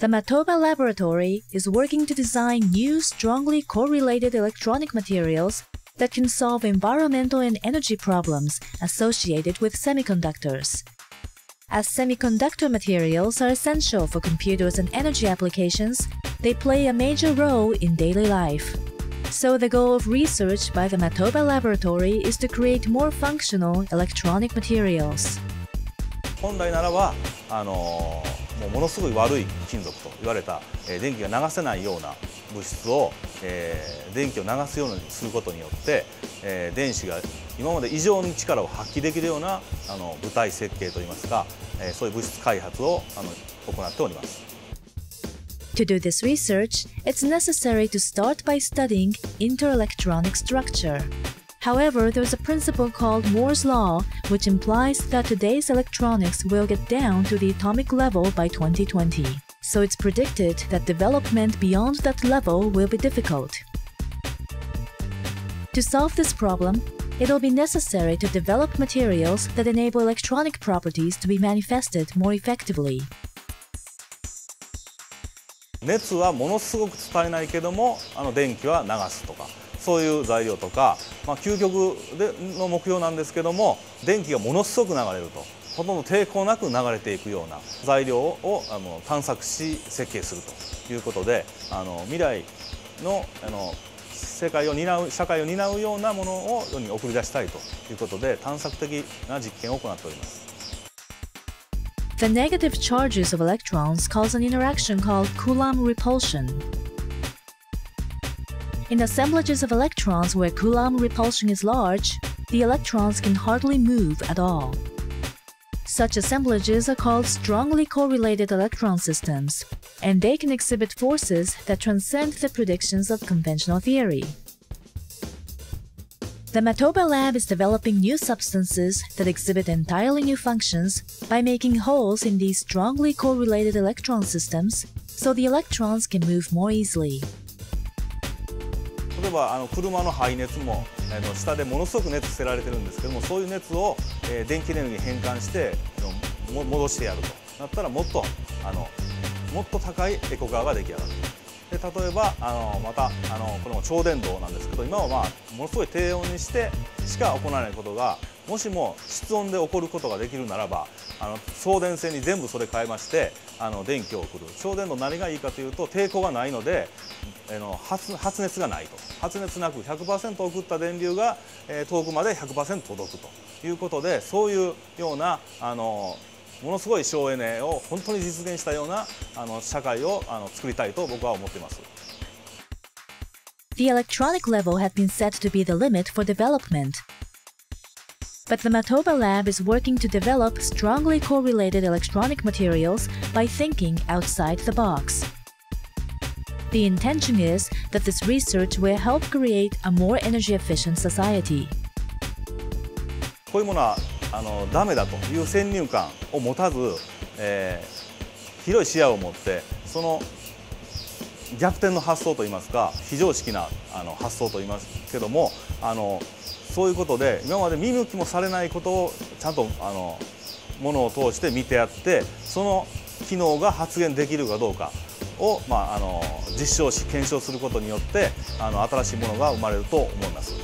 The Matoba Laboratory is working to design new strongly correlated electronic materials that can solve environmental and energy problems associated with semiconductors. As semiconductor materials are essential for computers and energy applications, they play a major role in daily life. So the goal of research by the Matoba Laboratory is to create more functional electronic materials. 本来ならばものすごい悪い金属と言われた電気が流せないような物質を電気を流すようにすることによって電子が今まで以上に力を発揮できるような物体設計といいますかそういう物質開発を行っております。To do this research, it's necessary to start by studying interelectronic structure. However, there's a principle called Moore's Law, which implies that today's electronics will get down to the atomic level by 2020. So it's predicted that development beyond that level will be difficult. To solve this problem, it'll be necessary to develop materials that enable electronic properties to be manifested more effectively. 熱はものすごく伝えないけども電気は流すとかそういう材料とか、究極の目標なんですけども電気がものすごく流れるとほとんど抵抗なく流れていくような材料を探索し設計するということで未来の社会を担うようなものを世に送り出したいということで探索的な実験を行っております。The negative charges of electrons cause an interaction called Coulomb repulsion. In assemblages of electrons where Coulomb repulsion is large, the electrons can hardly move at all. Such assemblages are called strongly correlated electron systems, and they can exhibit forces that transcend the predictions of conventional theory. The Matoba Lab is developing new substances that exhibit entirely new functions by making holes in these strongly correlated electron systems so the electrons can move more easily. 例えば車の排熱も下でものすごく熱捨てられてるんですけどもそういう熱を電気エネルギーに変換して戻してやるとなったらもっと高いエコカーが出来上がる。で例えばまたこれも超電導なんですけど今はものすごい低温にしてしか行わないことがもしも室温で起こることができるならば送電線に全部それ変えまして電気を送る超電導何がいいかというと抵抗がないので発熱がないと発熱なく 100% 送った電流が遠くまで 100% 届くということでそういうようなものすごい省エネを本当に実現したような社会を作りたいと僕は思っています。The electronic level had been set to be the limit for development. But the Matoba Lab is working to develop strongly correlated electronic materials by thinking outside the box. The intention is that this research will help create a more energy-efficient society. こういうものはダメだという先入観を持たず、広い視野を持ってその逆転の発想といいますか非常識な発想と言いますけどもそういうことで今まで見向きもされないことをちゃんとものを通して見てやってその機能が発現できるかどうかを、実証し検証することによって新しいものが生まれると思います。